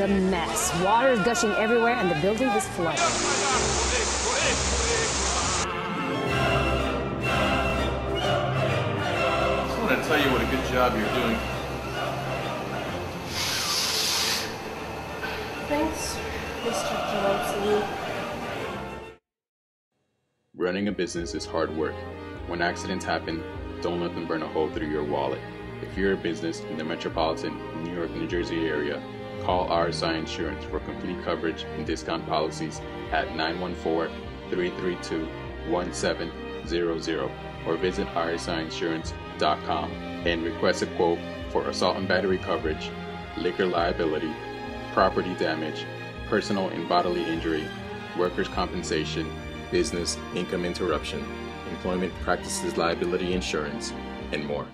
is a mess. Water is gushing everywhere and the building is flooded. I just want to tell you what a good job you're doing. Thanks, Mr. Johnson. Running a business is hard work. When accidents happen, don't let them burn a hole through your wallet. If you're a business in the metropolitan New York, New Jersey area, call RSI Insurance for complete coverage and discount policies at 914-332-1700 or visit rsiinsurance.com and request a quote for assault and battery coverage, liquor liability, property damage, personal and bodily injury, workers' compensation, business, income interruption, employment practices liability insurance, and more.